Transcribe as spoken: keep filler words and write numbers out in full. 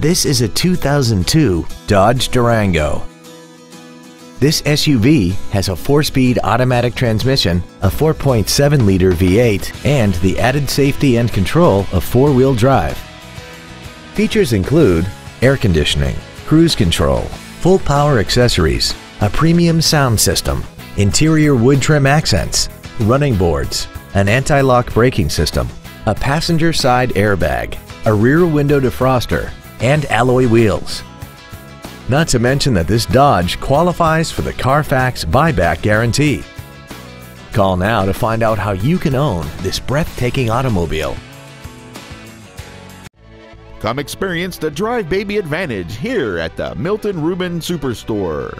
This is a two thousand two Dodge Durango. This S U V has a four-speed automatic transmission, a four point seven liter V eight, and the added safety and control of four-wheel drive. Features include air conditioning, cruise control, full power accessories, a premium sound system, interior wood trim accents, running boards, an anti-lock braking system, a passenger side airbag, a rear window defroster, and alloy wheels. Not to mention that this Dodge qualifies for the Carfax buyback guarantee. Call now to find out how you can own this breathtaking automobile. Come experience the Drive Baby Advantage here at the Milton Ruben Superstore.